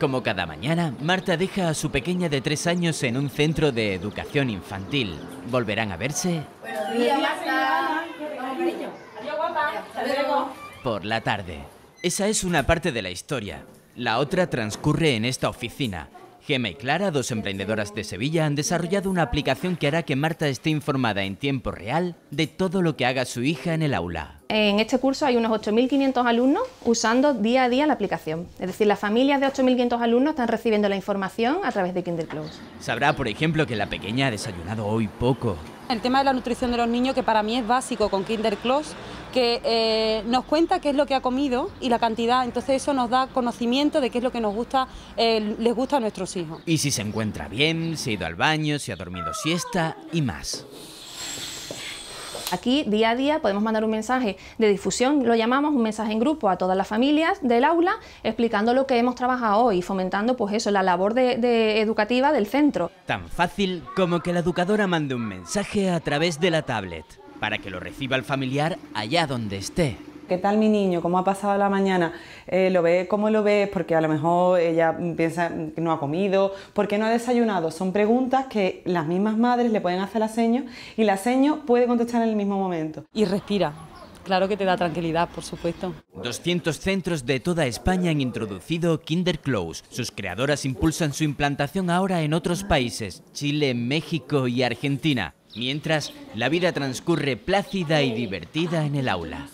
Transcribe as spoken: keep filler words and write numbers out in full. Como cada mañana, Marta deja a su pequeña de tres años en un centro de educación infantil. ¿Volverán a verse? Buenos días, Marta. Adiós, guapa. Hasta luego. Por la tarde. Esa es una parte de la historia. La otra transcurre en esta oficina. Gemma y Clara, dos emprendedoras de Sevilla, han desarrollado una aplicación que hará que Marta esté informada en tiempo real de todo lo que haga su hija en el aula. En este curso hay unos ocho mil quinientos alumnos usando día a día la aplicación. Es decir, las familias de ocho mil quinientos alumnos están recibiendo la información a través de KinderClose. Sabrá, por ejemplo, que la pequeña ha desayunado hoy poco. El tema de la nutrición de los niños, que para mí es básico con KinderClose, que eh, nos cuenta qué es lo que ha comido y la cantidad, entonces eso nos da conocimiento de qué es lo que nos gusta, eh, les gusta a nuestros hijos. Y si se encuentra bien, si ha ido al baño, si ha dormido siesta y más. Aquí, día a día, podemos mandar un mensaje de difusión, lo llamamos un mensaje en grupo a todas las familias del aula, explicando lo que hemos trabajado hoy y fomentando pues eso, la labor de, de educativa del centro. Tan fácil como que la educadora mande un mensaje a través de la tablet, para que lo reciba el familiar allá donde esté. ¿Qué tal mi niño? ¿Cómo ha pasado la mañana? Eh, ¿Lo ves? ¿Cómo lo ves? Porque a lo mejor ella piensa que no ha comido, porque no ha desayunado. Son preguntas que las mismas madres le pueden hacer a la seño y la seño puede contestar en el mismo momento. Y respira. Claro que te da tranquilidad, por supuesto. doscientos centros de toda España han introducido KinderClose. Sus creadoras impulsan su implantación ahora en otros países, Chile, México y Argentina. Mientras, la vida transcurre plácida y divertida en el aula.